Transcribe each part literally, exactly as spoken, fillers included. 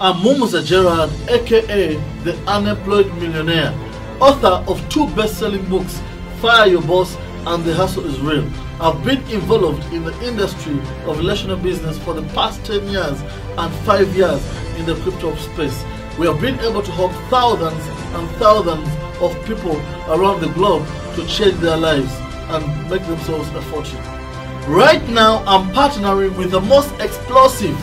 and Mumu Zajerad, aka the unemployed millionaire, author of two best-selling books, Fire Your Boss and The Hustle Is Real. I've been involved in the industry of relational business for the past ten years and five years in the crypto space. We have been able to help thousands and thousands of people around the globe to change their lives and make themselves a fortune. Right now, I'm partnering with the most explosive,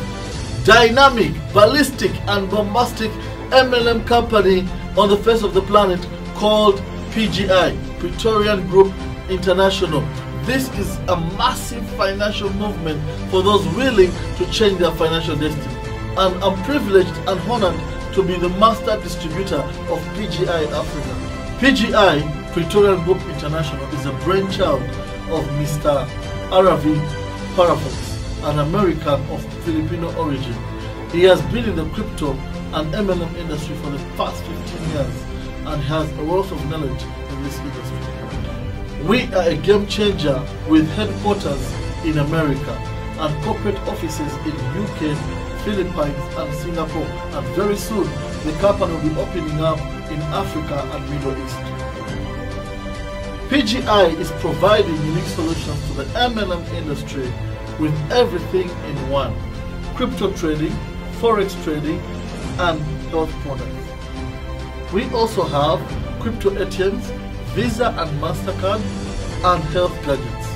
dynamic, ballistic and bombastic M L M company on the face of the planet called P G I, Praetorian Group International. This is a massive financial movement for those willing to change their financial destiny. And I'm privileged and honored to be the master distributor of P G I Africa. P G I, Praetorian Group International, is a brainchild of Mister Aravind Parappu, an American of Filipino origin. He has been in the crypto and M L M industry for the past fifteen years and has a wealth of knowledge in this industry. We are a game changer with headquarters in America and corporate offices in U K, Philippines and Singapore, and very soon the company will be opening up in Africa and Middle East. P G I is providing unique solutions to the M L M industry with everything in one: crypto trading, forex trading and health products. We also have crypto A T Ms, Visa and MasterCard and health gadgets.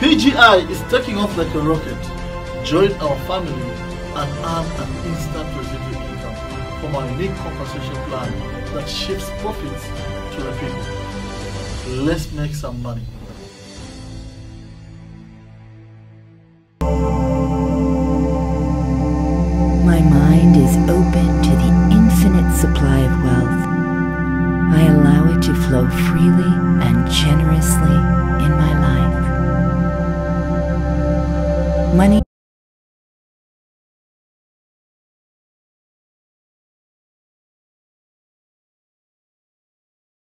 P G I is taking off like a rocket. Join our family and earn an instant residual income from our unique compensation plan that shifts profits to the people. Let's make some money. My mind is open to the infinite supply of wealth. I allow it to flow freely and generously